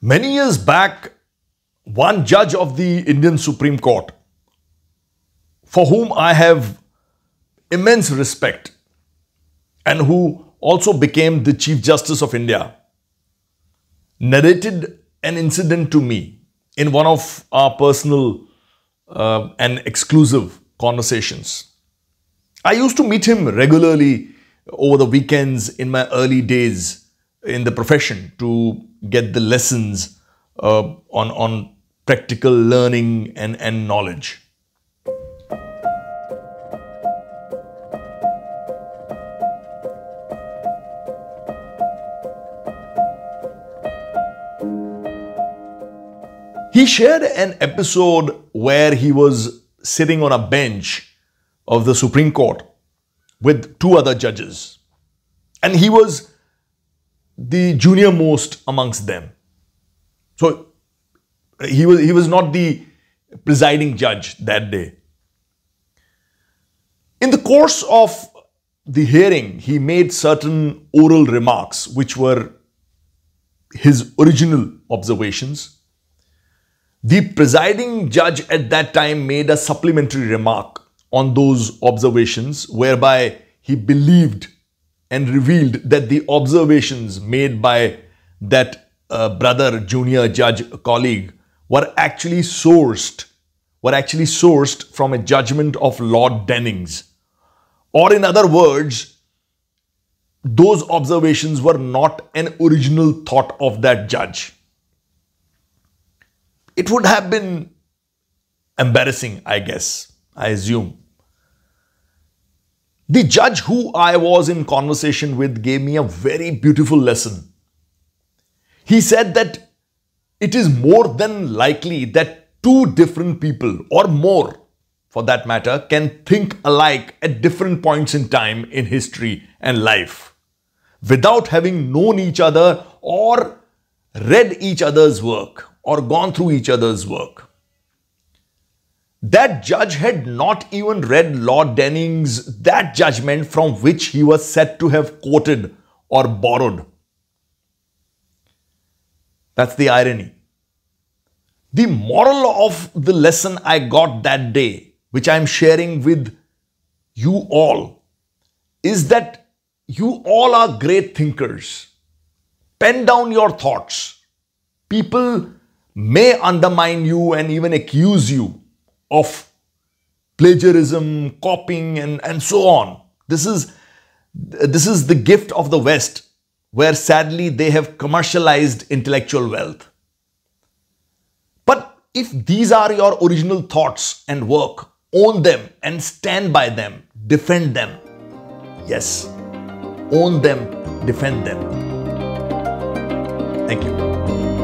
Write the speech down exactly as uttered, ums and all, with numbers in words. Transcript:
Many years back, one judge of the Indian Supreme Court, for whom I have immense respect and who also became the Chief Justice of India, narrated an incident to me in one of our personal uh, and exclusive conversations. I used to meet him regularly over the weekends in my early days in the profession to get the lessons uh, on, on practical learning and, and knowledge. He shared an episode where he was sitting on a bench of the Supreme Court with two other judges, and he was the junior most amongst them. So he was, he was not the presiding judge that day. In the course of the hearing, he made certain oral remarks which were his original observations. The presiding judge at that time made a supplementary remark on those observations, whereby he believed and revealed that the observations made by that uh, brother junior judge colleague were actually sourced were actually sourced from a judgment of Lord Denning's, or in other words, those observations were not an original thought of that judge. It would have been embarrassing, I guess, I assume. The judge who I was in conversation with gave me a very beautiful lesson. He said that it is more than likely that two different people, or more for that matter, can think alike at different points in time in history and life without having known each other or read each other's work or gone through each other's work. That judge had not even read Lord Denning's that judgment from which he was said to have quoted or borrowed. That's the irony. The moral of the lesson I got that day, which I am sharing with you all, is that you all are great thinkers. Pen down your thoughts. People may undermine you and even accuse you of plagiarism, copying, and, and so on. This is, this is the gift of the West, where sadly they have commercialized intellectual wealth. But if these are your original thoughts and work, own them and stand by them, defend them. Yes, own them, defend them. Thank you.